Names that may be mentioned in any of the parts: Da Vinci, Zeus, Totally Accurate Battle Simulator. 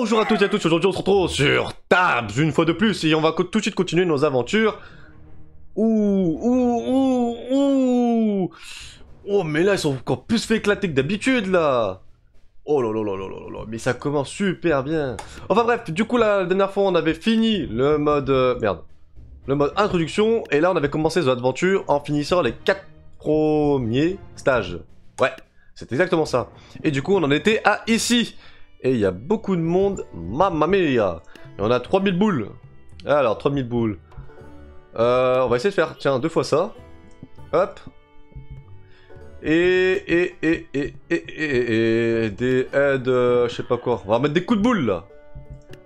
Bonjour à toutes et à tous, aujourd'hui on se retrouve sur Tabs une fois de plus et on va tout de suite continuer nos aventures. Oh mais là ils sont encore plus fait éclater que d'habitude là. Oh là là là là là là, mais ça commence super bien. Enfin bref, du coup la dernière fois on avait fini le mode... Le mode introduction et là on avait commencé The Adventure en finissant les 4 premiers stages. Ouais, c'est exactement ça. Et du coup on en était à ici. Et il y a beaucoup de monde, mamma mia. Et on a 3000 boules. Alors 3000 boules. On va essayer de faire, tiens, 2 fois ça. Hop. Et des aides, je sais pas quoi. On va mettre des coups de boule là.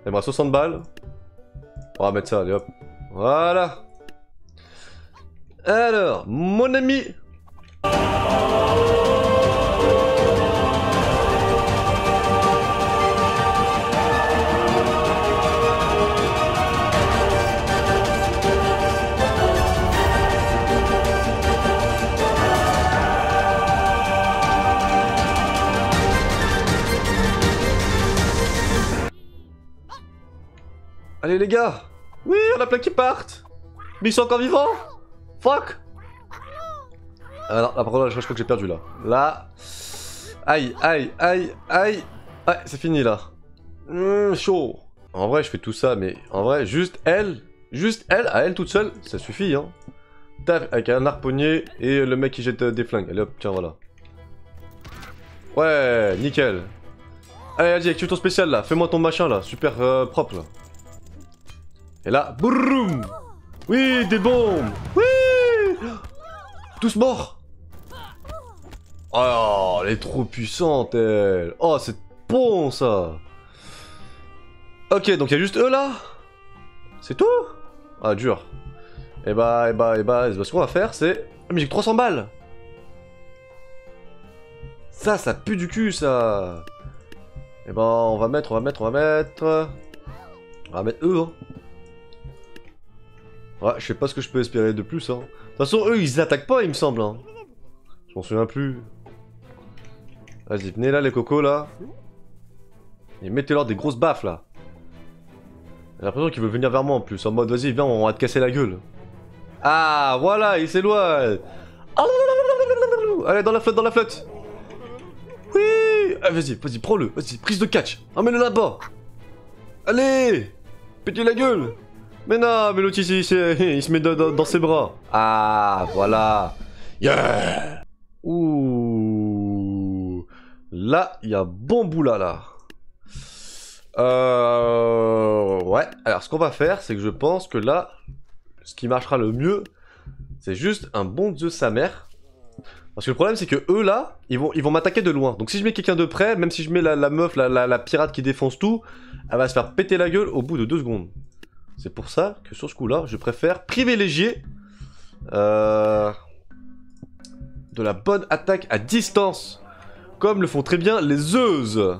Il me reste 60 balles. On va mettre ça, allez hop. Voilà. Alors, mon ami. Allez les gars. Oui, on a plein qui partent. Mais ils sont encore vivants. Fuck. Alors, là, par contre, là, je crois que j'ai perdu, là. Là. Aïe, aïe, aïe, aïe. Ah, c'est fini, là. Chaud. En vrai, je fais tout ça, mais en vrai, juste elle, à elle toute seule, ça suffit, hein. Taf, avec un harponnier et le mec qui jette des flingues. Allez, hop, tiens, voilà. Ouais, nickel. Allez, allez, active ton spécial, là. Fais-moi ton machin, là. Super propre, là. Et là, boum. Oui, des bombes. Oui. Tous morts. Oh, elle est trop puissante, elle. Oh, c'est bon, ça. Ok, donc il y a juste eux, là. C'est tout. Ah, dur. Et bah, ce qu'on va faire, c'est... Ah, mais j'ai que 300 balles. Ça, ça pue du cul, ça. Et bah, on va mettre eux, hein. Ouais, je sais pas ce que je peux espérer de plus, hein. De toute façon, eux, ils attaquent pas, il me semble, hein. Je m'en souviens plus. Vas-y, venez là, les cocos, là. Et mettez-leur des grosses baffes, là. J'ai l'impression qu'ils veulent venir vers moi, en plus. En mode, vas-y, viens, on va te casser la gueule. Ah, voilà, ils s'éloignent. Allez, dans la flotte, dans la flotte. Oui. Ah, vas-y, vas-y, prends-le. Vas-y, prise de catch. Emmène-le là-bas. Allez. Pétez la gueule. Mais non, mais l'autre ici, il se met dans ses bras. Ah, voilà. Yeah. Ouh. Là, il y a bon bout là. Ouais, alors ce qu'on va faire, c'est que je pense que là, ce qui marchera le mieux, c'est juste un bon dieu sa mère. Parce que le problème, c'est que eux là, ils vont m'attaquer de loin. Donc si je mets quelqu'un de près, même si je mets la meuf, la pirate qui défonce tout, elle va se faire péter la gueule au bout de 2 secondes. C'est pour ça que sur ce coup-là, je préfère privilégier de la bonne attaque à distance, comme le font très bien les œufs.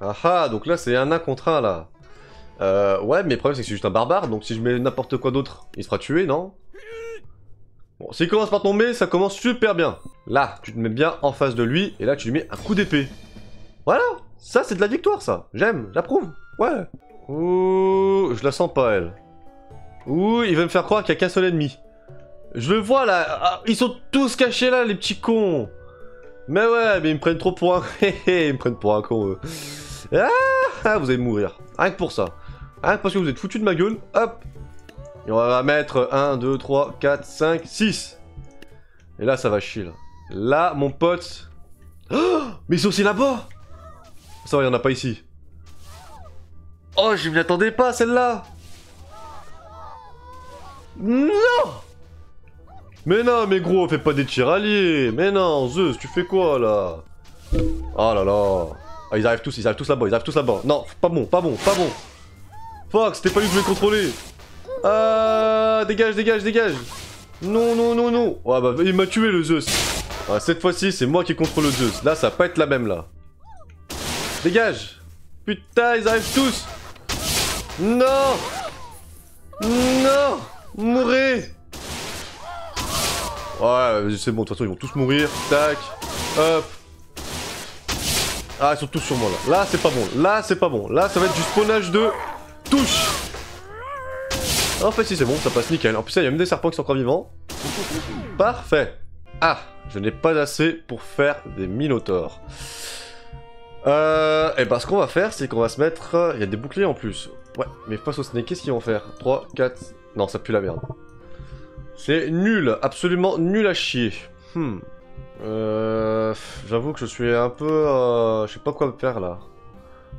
Ah ah, donc là c'est 1 contre 1 là. Ouais, mais le problème c'est que c'est juste un barbare, donc si je mets n'importe quoi d'autre, il sera tué, non? Bon, s'il commence par tomber, ça commence super bien. Là, tu te mets bien en face de lui, et là tu lui mets un coup d'épée. Voilà, ça c'est de la victoire, ça. J'aime, j'approuve, ouais. Ouh, je la sens pas, elle. Ouh, il veut me faire croire qu'il n'y a qu'un seul ennemi. Je le vois, là, ah, ils sont tous cachés, là, les petits cons. Mais ouais, mais ils me prennent trop pour un... ils me prennent pour un con, eux. Ah, vous allez mourir. Rien que pour ça. Rien que parce que vous êtes foutus de ma gueule. Hop. Et on va mettre 1, 2, 3, 4, 5, 6. Et là, ça va chier, là. Là, mon pote... Oh, mais ils sont aussi là-bas. Ça va, il n'y en a pas ici. Oh, je ne m'y attendais pas, celle-là. Non. Mais non, mais gros, fais pas des tiraliers. Mais non, Zeus, tu fais quoi, là? Oh là là. Ah, ils arrivent tous là-bas, Non, pas bon. Fuck, c'était pas lui que je voulais contrôler. Ah, dégage. Non. Ouais, bah, il m'a tué le Zeus. Ah, cette fois-ci, c'est moi qui contrôle le Zeus. Là, ça va pas être la même, là. Dégage. Putain, ils arrivent tous. Non. Non. Mourez. Ouais, c'est bon, de toute façon, ils vont tous mourir. Tac. Hop. Ah, ils sont tous sur moi, là. Là, c'est pas bon. Là, c'est pas bon. Là, ça va être du spawnage de touche. En fait, si, c'est bon, ça passe nickel. En plus, il y a même des serpents qui sont encore vivants. Parfait. Ah, je n'ai pas assez pour faire des minotaures. Et ben, ce qu'on va faire, c'est qu'on va se mettre... Il y a des boucliers en plus. Ouais, mais face au snake, qu'est-ce qu'ils vont faire? 3, 4... Non, ça pue la merde. C'est nul, absolument nul à chier. J'avoue que je suis un peu... je sais pas quoi faire là.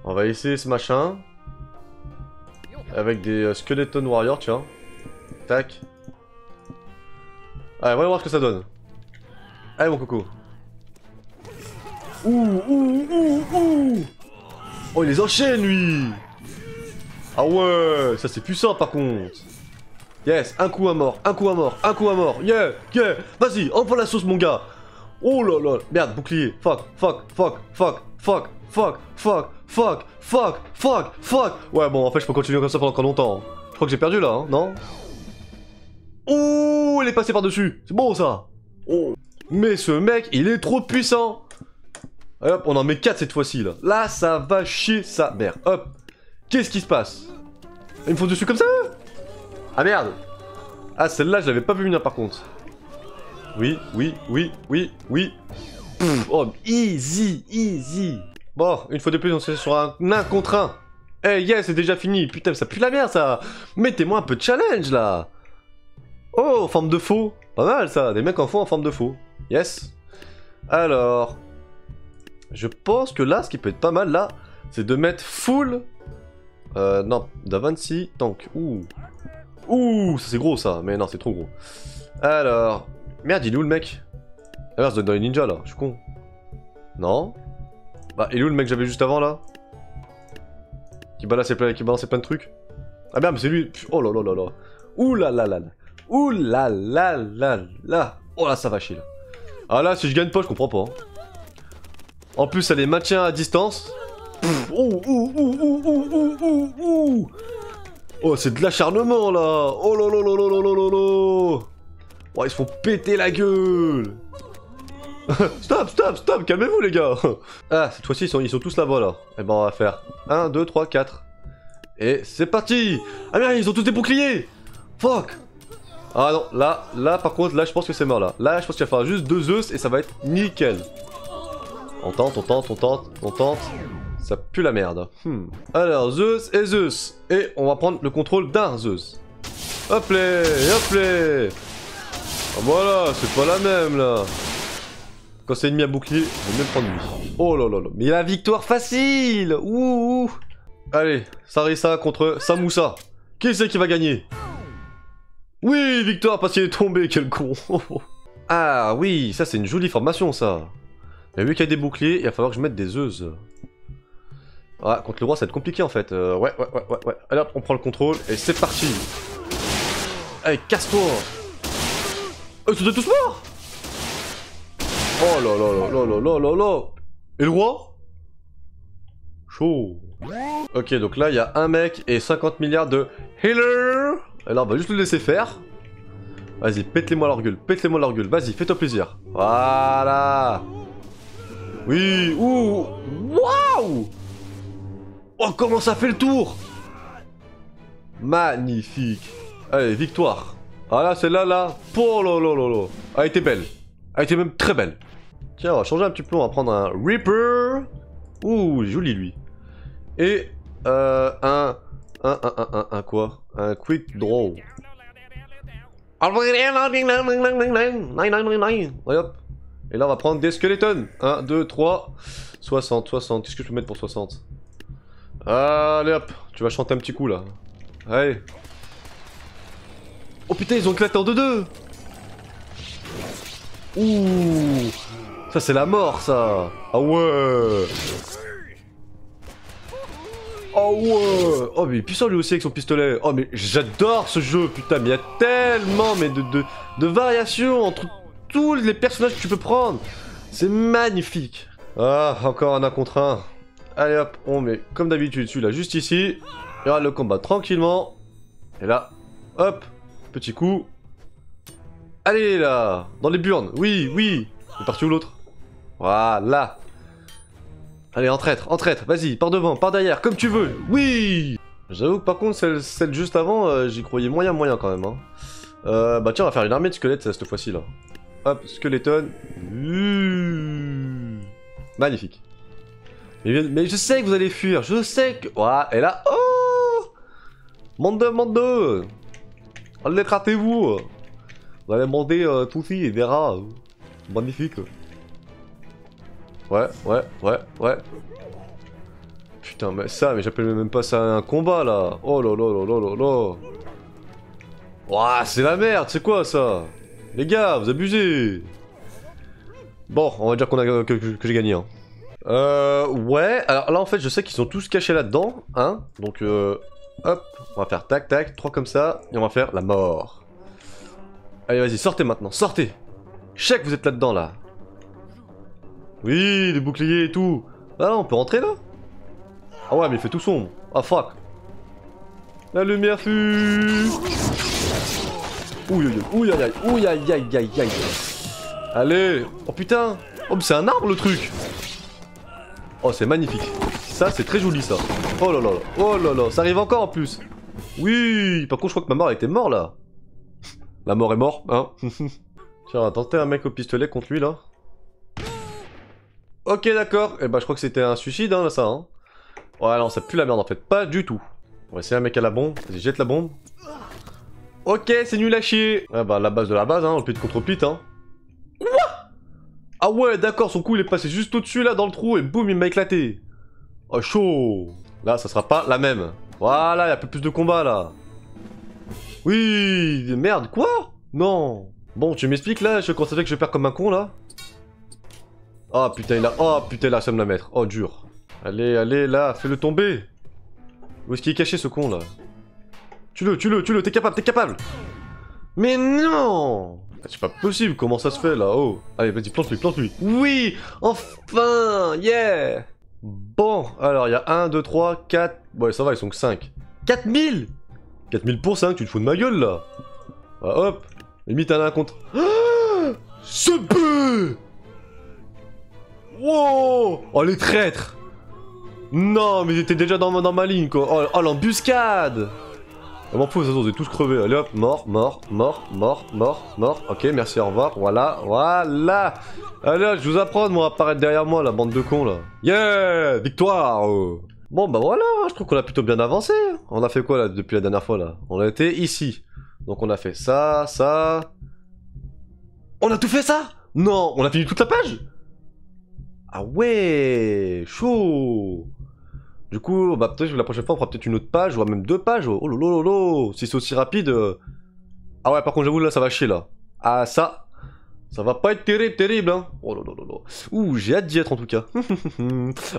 On va essayer ce machin. Avec des Skeleton Warrior, tiens. Tac. Allez, on va voir ce que ça donne. Allez, mon coco. Ouh. Oh, il les enchaîne, lui. Ah ouais, ça c'est puissant par contre. Yes, un coup à mort, un coup à mort, un coup à mort. Yeah, yeah. Vas-y, envoie la sauce, mon gars. Oh là là. Merde, bouclier. Fuck. Ouais, bon, en fait, je peux continuer comme ça pendant encore longtemps. Je crois que j'ai perdu là, hein, non? Ouh, elle est passée par-dessus. C'est bon, ça. Oh. Mais ce mec, il est trop puissant. Allez, hop, on en met 4 cette fois-ci, là. Là, ça va chier sa mère. Hop. Qu'est-ce qui se passe? Il me faut dessus comme ça? Ah, merde. Ah, celle-là, je l'avais pas vu venir, par contre. Oui. Pff, oh, easy. Bon, une fois de plus, on se fait sur un contre un. Hey, yes, c'est déjà fini. Putain, ça pue la merde, ça. Mettez-moi un peu de challenge, là. Oh, forme de faux. Pas mal, ça. Des mecs en fond en forme de faux. Yes. Alors, je pense que là, ce qui peut être pas mal, là, c'est de mettre full... non, Da Vinci tank. Ouh, c'est gros, ça. Mais non, c'est trop gros. Alors... Merde, il est où, le mec? Ah, merde, ça doit être dans les ninjas, là. Je suis con. Non. Bah, il est où le mec que j'avais juste avant là? Qui balançait plein de trucs? Ah merde, mais c'est lui! Oh là là là là! Ouh là là là là! Ouh là là là là! Oh là, ça va chier là! Ah là, si je gagne pas, je comprends pas. En plus, ça les maintient à distance. Ouh! Oh, c'est de l'acharnement là! Oh là là là là là là! Oh, ils se font péter la gueule! Stop, calmez-vous les gars. Ah, cette fois-ci ils sont tous là-bas là. Et ben on va faire 1, 2, 3, 4. Et c'est parti. Ah merde, ils ont tous des boucliers. Fuck. Ah non, là par contre, là je pense que c'est mort là. Là je pense qu'il va falloir juste 2 œufs et ça va être nickel. On tente. Ça pue la merde. Alors Zeus. Et on va prendre le contrôle d'un Zeus. Hop les. Ah, voilà, c'est pas la même là. Quand c'est ennemi à bouclier, je vais même prendre lui. Oh là là là. Mais la victoire facile. Ouh. Allez, Sarissa contre Samoussa. Qui c'est qui va gagner? Oui, victoire parce qu'il est tombé, quel con. Ah oui, ça c'est une jolie formation ça. Mais vu qu'il y a des boucliers, il va falloir que je mette des œufs. Ah, contre le roi ça va être compliqué en fait. Ouais. Allez hop, on prend le contrôle et c'est parti. Allez, casse-toi. Ils sont tous morts. Oh là là là là là là là. Et le roi? Chaud. Ok, donc là, il y a un mec et 50 milliards de healers. Alors, on va juste le laisser faire. Vas-y, pète-les-moi leur gueule. Vas-y, fais-toi plaisir. Voilà. Oui. Ouh. Waouh. Oh, comment ça fait le tour. Magnifique. Allez, victoire. Voilà, celle-là, là. Oh là là là là. Elle était belle. Elle était même très belle. Tiens, on va changer un petit peu, on va prendre un Reaper. Ouh, joli lui. Et un quoi? Un Quick Draw. Ouais, hop. Et là, on va prendre des skeletons. 1, 2, 3, 60. Qu'est-ce que je peux mettre pour 60? Allez, hop. Tu vas chanter un petit coup, là. Allez. Oh putain, ils ont éclaté en 2-2. Ouh. Ça c'est la mort ça. Ah ouais. Oh ouais. Oh mais il est puissant lui aussi avec son pistolet. Oh mais j'adore ce jeu putain. Mais il y a tellement mais de variations entre tous les personnages que tu peux prendre. C'est magnifique. Ah encore un contre un. Allez hop, on met comme d'habitude celui-là juste ici. Il y aura le combat tranquillement. Et là, hop, petit coup. Allez là, dans les burnes, oui, oui. C'est parti ou l'autre? Voilà. Allez, en traître, vas-y, par devant, par derrière, comme tu veux, oui. J'avoue que par contre, celle juste avant, j'y croyais moyen quand même. Hein. Bah tiens, on va faire une armée de squelettes cette fois-ci là. Hop, skeleton. Magnifique. Mais je sais que vous allez fuir, je sais que... Ouah, et là... Oh Mando allez, écratez-vous. Vous allez mander Toothy et des rats. Magnifique. Ouais. Putain, mais ça, mais j'appelle même pas ça un combat, là. Oh là là là là là là. Ouah, c'est la merde, c'est quoi, ça? Les gars, vous abusez. Bon, on va dire qu'on a, que j'ai gagné, hein. Ouais, alors là en fait je sais qu'ils sont tous cachés là-dedans, hein. Donc hop, on va faire tac tac, 3 comme ça, et on va faire la mort. Allez vas-y, sortez maintenant, sortez. Je sais que vous êtes là-dedans là. Oui, les boucliers et tout. Bah là on peut rentrer là. Ah ouais mais il fait tout sombre, ah fuck. La lumière fut. Ouh, allez, oh putain. Oh mais c'est un arbre le truc. Oh c'est magnifique, ça c'est très joli ça. Oh là là, ça arrive encore en plus. Oui, par contre je crois que ma mort était morte là. La mort est morte, hein. Tiens, on va tenter un mec au pistolet contre lui là. Ok d'accord, et bah je crois que c'était un suicide hein, là ça. Hein. Ouais non ça pue la merde en fait, pas du tout. On va essayer un mec à la bombe, vas-y jette la bombe. Ok c'est nul à chier. Ah bah la base de la base, hein, le pit contre pit hein. Ah ouais d'accord, son coup il est passé juste au-dessus là dans le trou et boum il m'a éclaté. Oh chaud. Là ça sera pas la même. Voilà, il y a un peu plus de combat là. Oui, merde quoi? Non. Bon tu m'expliques là, je constate que je perds comme un con là. Ah oh, putain il a... Oh putain là ça me la mettre. Oh dur. Allez, allez là, fais-le tomber. Où est-ce qu'il est caché ce con là? Tue-le, t'es capable. Mais non. C'est pas possible, comment ça se fait là? Oh, allez, vas-y, plante-lui. Oui, enfin, yeah. Bon, alors, il y a 1, 2, 3, 4... Ouais, ça va, ils sont que 5. 4000 4000 pour 5, tu te fous de ma gueule, là. Ah, hop, limite, t'en as un contre... Ah ce peu. Wow. Oh, les traîtres. Non, mais ils étaient déjà dans ma ligne, quoi. Oh, oh l'embuscade. On m'en fout, on est tous crevés. Allez hop, mort. Ok, merci, au revoir. Voilà. Allez, je vous apprends, moi, à apparaître derrière moi, la bande de cons, là. Yeah, victoire. Bon, bah voilà, je trouve qu'on a plutôt bien avancé. On a fait quoi, là, depuis la dernière fois, là? On a été ici. Donc, on a fait ça. On a tout fait, ça? Non, on a fini toute la page? Ah ouais, chaud. Du coup, bah peut-être que la prochaine fois on fera peut-être une autre page, voire même 2 pages. Oh lolo, si c'est aussi rapide. Ah ouais, par contre, j'avoue, là ça va chier là. Ah, ça va pas être terrible, hein. Oh lolo. Ouh, j'ai hâte d'y être en tout cas.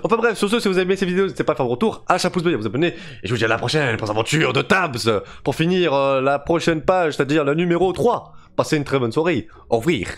Enfin bref, sur ce, si vous avez aimé cette vidéo, n'hésitez pas à faire un retour, à lâcher un pouce bleu, à vous abonner. Et je vous dis à la prochaine pour l'aventure de Tabs. Pour finir la prochaine page, c'est-à-dire la numéro 3. Passez une très bonne soirée. Au revoir.